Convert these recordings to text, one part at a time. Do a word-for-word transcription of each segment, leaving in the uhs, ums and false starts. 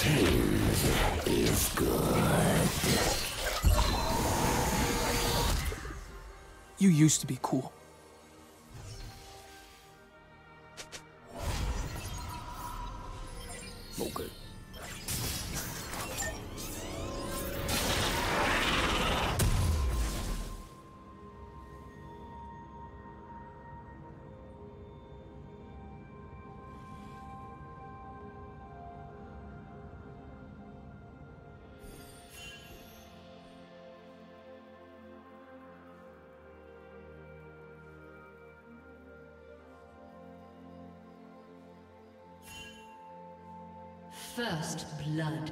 Change is good. You used to be cool. Okay. First blood.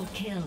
Double kill.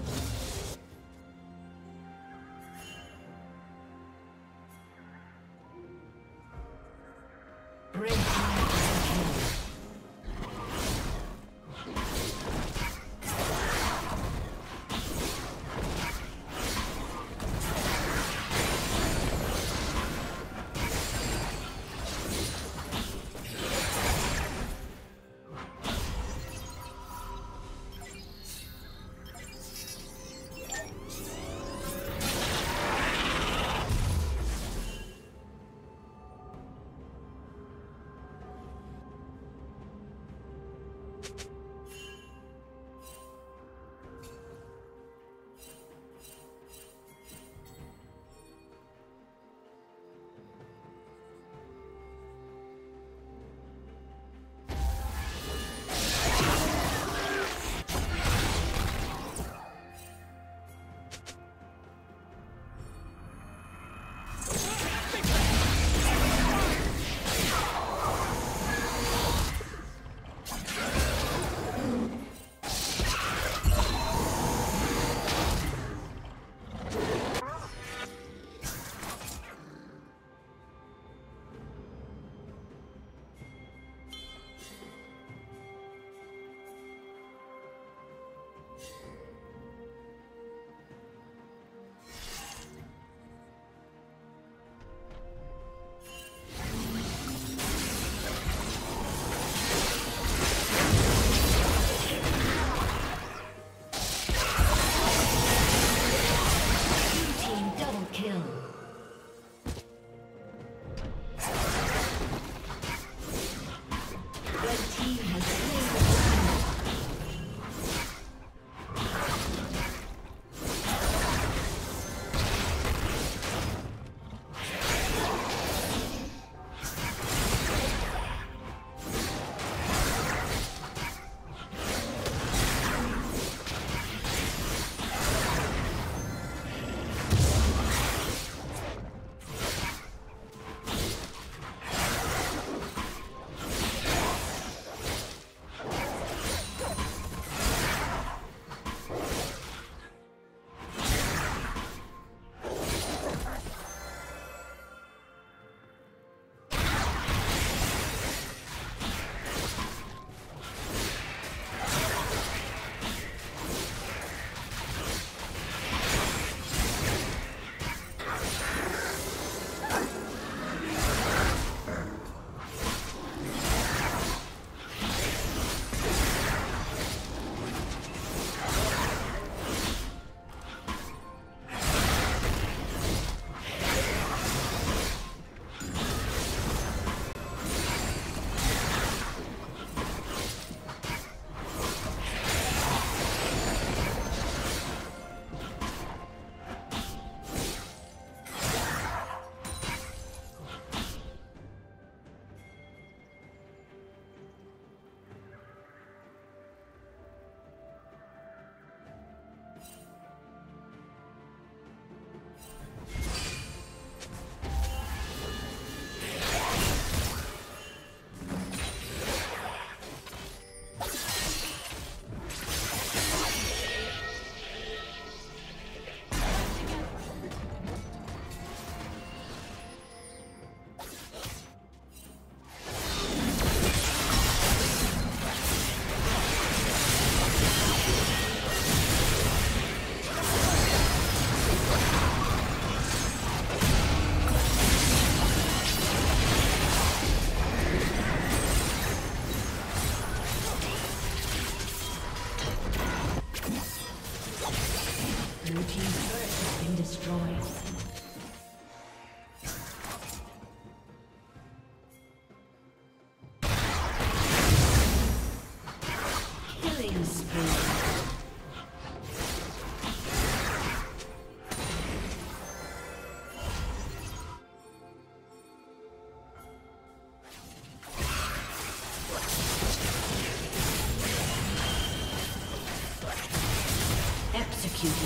Executed.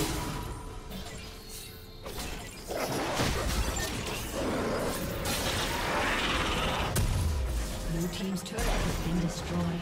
Blue team's turret has been destroyed.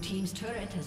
Team's turret has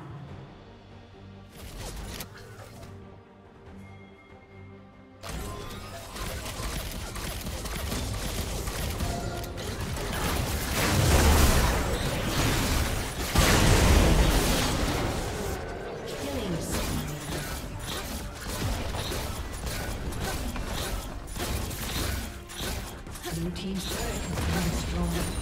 Team's turret has been destroyed.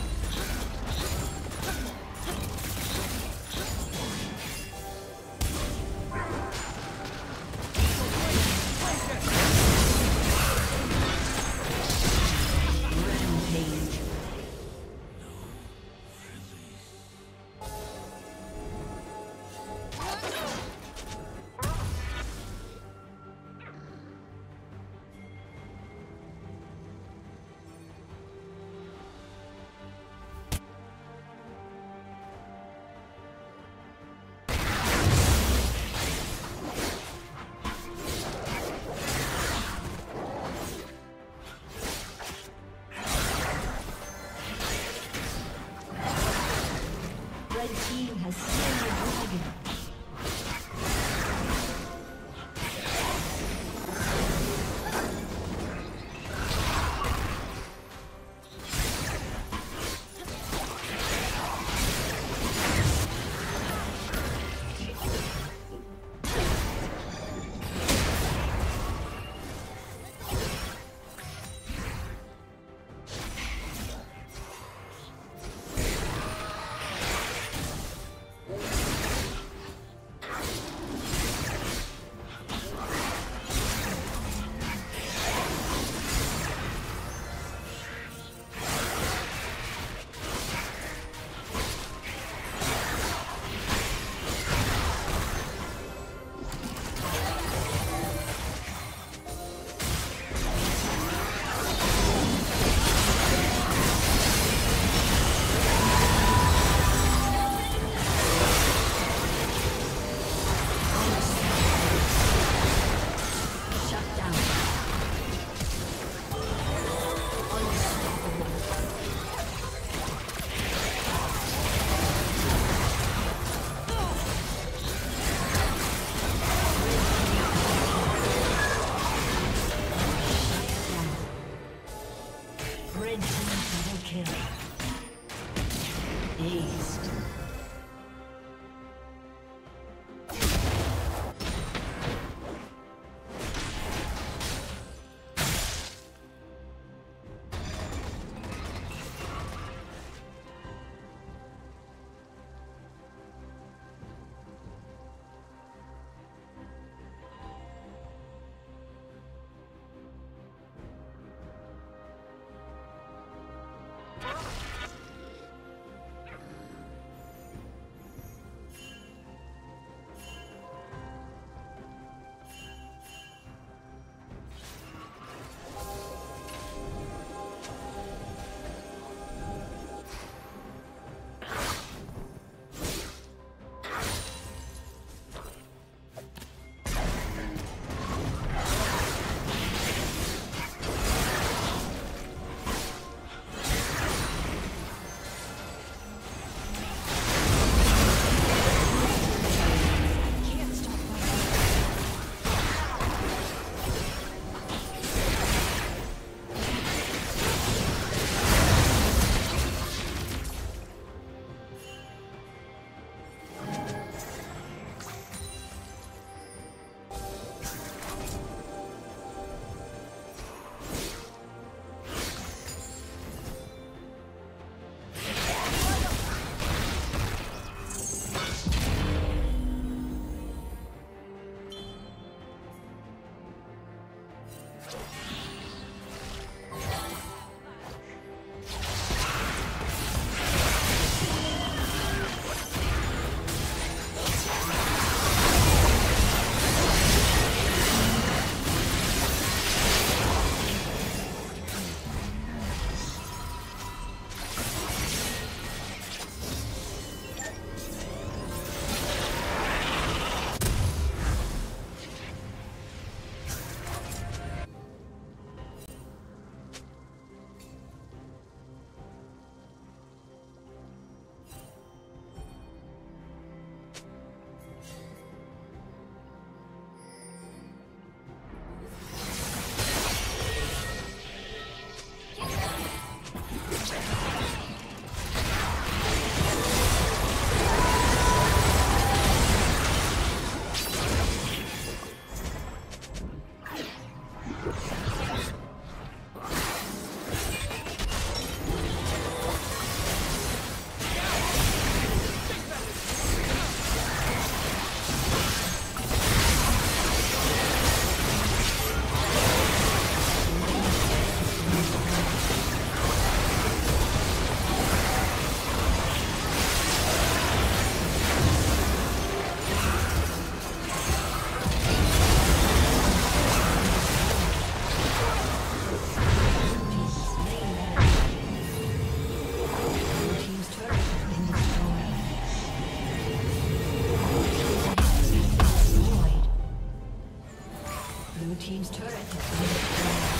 Blue team's turret has been destroyed.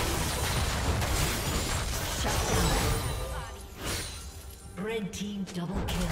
Shut down. Red team double kill.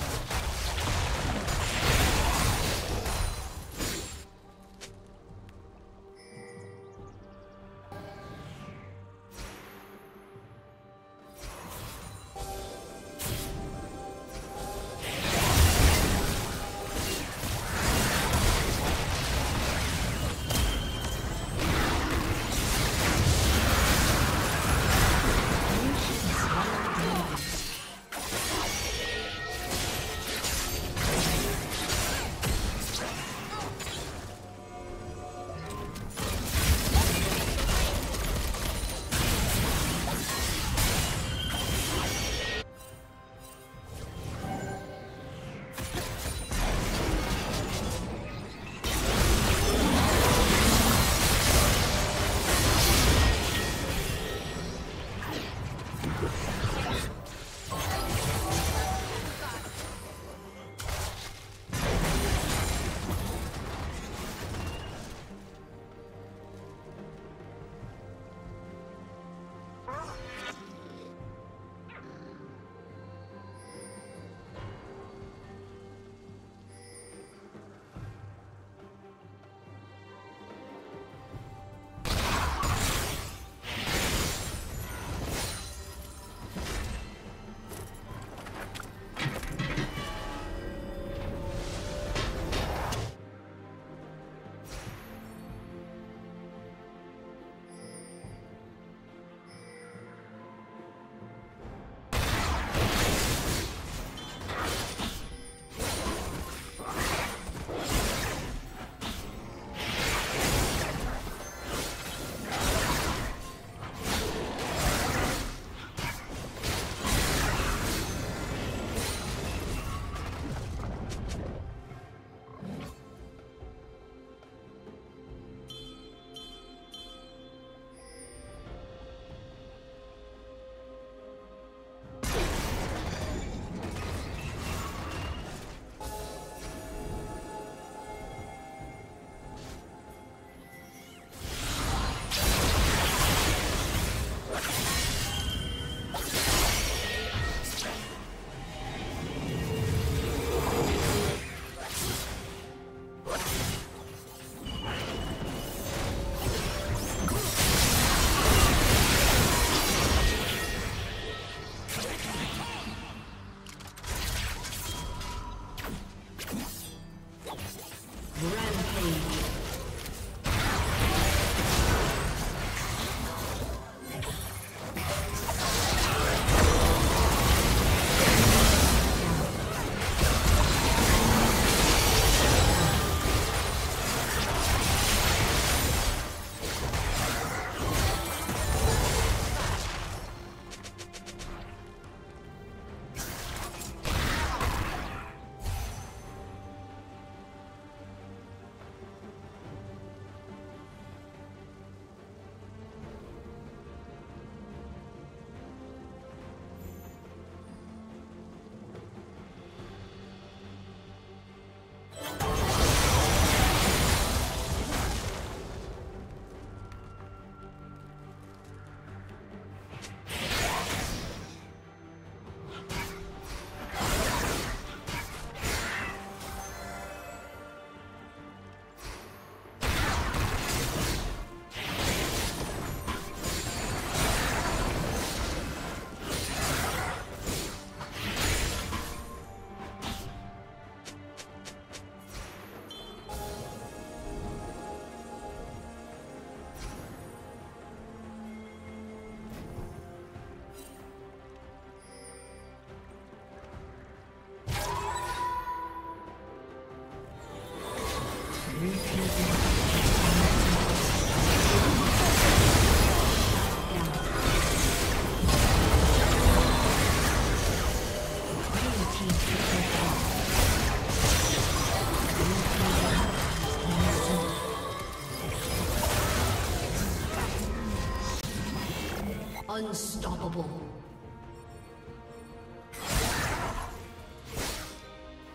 Unstoppable.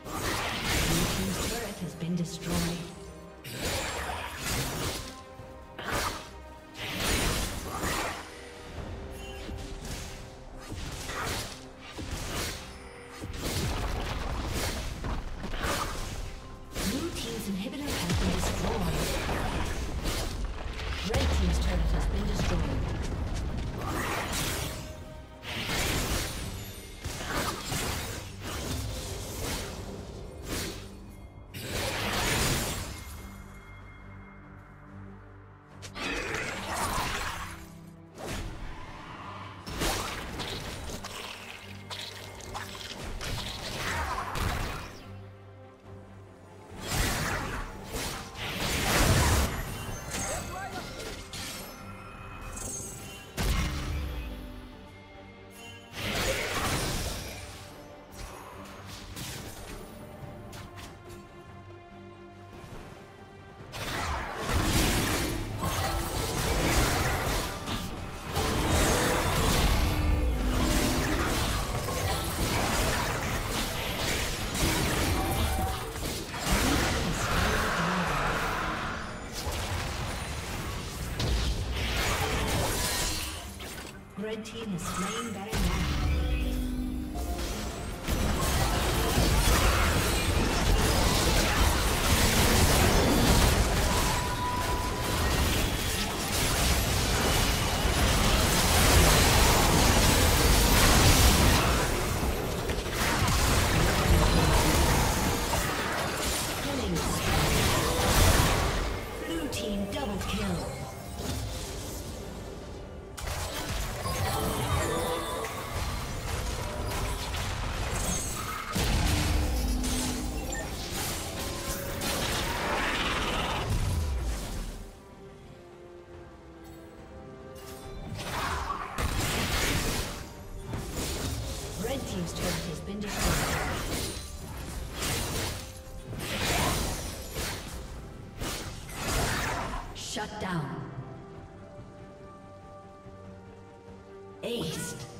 Your turret has been destroyed. team's turret has been destroyed. The red team is slain by shut down. Aced.